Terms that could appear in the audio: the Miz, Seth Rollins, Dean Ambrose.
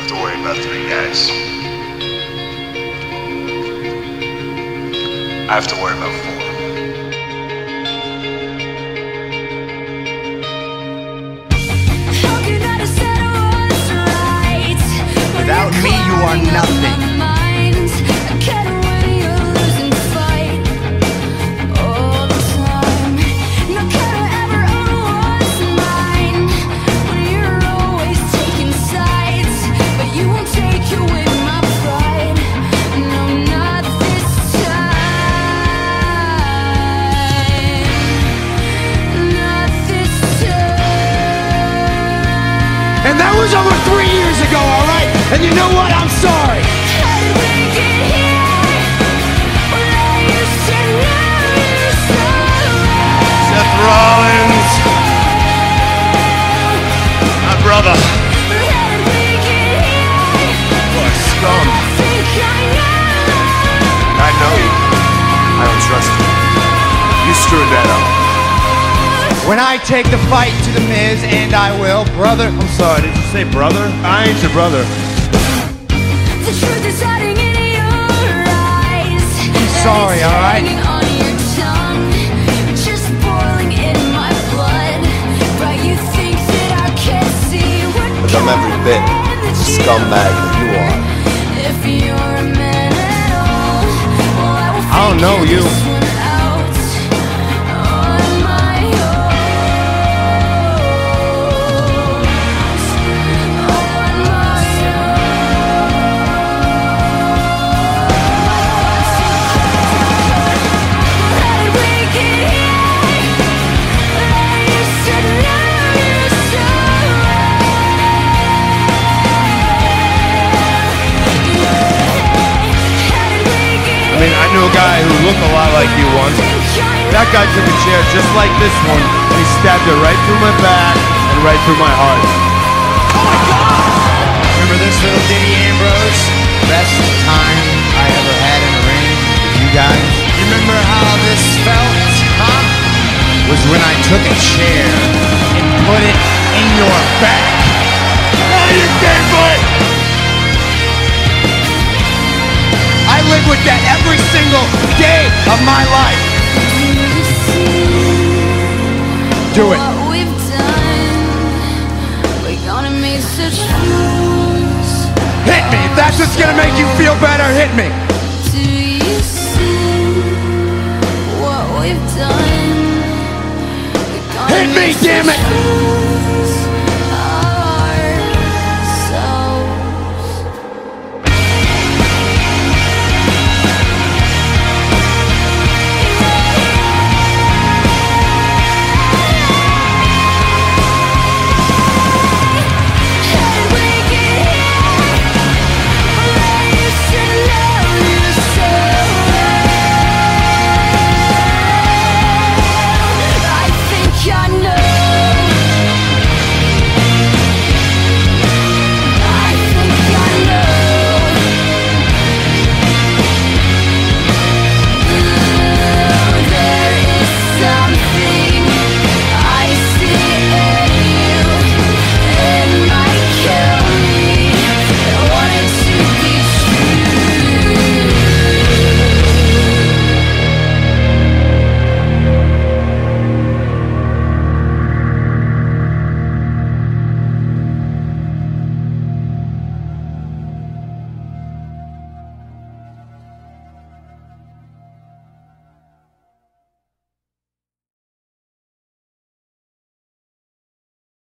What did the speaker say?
have to worry about three guys. I have to worry about four. Without me, you are nothing. And that was over 3 years ago, all right? And you know what? I'm sorry. How did we get here? Well, I used to know you so well. Seth Rollins. My brother. But how did we get here? What a scum. I think I know. I know you. I don't trust you. You screwed that up. When I take the fight to The Miz, and I will, brother. I'm sorry, did you say brother? I ain't your brother. The truth is hiding in your eyes. I'm sorry, alright? On your tongue, just boiling in my blood. But you think that I can't see what you're doing. I'm every bit a scumbag that you are. If you're a man at all, well, I don't know you. I mean, I knew a guy who looked a lot like you once. That guy took a chair just like this one, and he stabbed it right through my back and right through my heart. Oh my God! Remember this little Dean Ambrose? Best time I ever had in a ring with you guys. Remember how this felt, huh? Was when I took a chair and put it in your back. Oh, you can't fight! I live with that every single day of my life. Do it. What we've done, we're gonna make such fools. Hit me. If that's what's gonna make you feel better, hit me. Do you see what we've done? Hit me, damn it!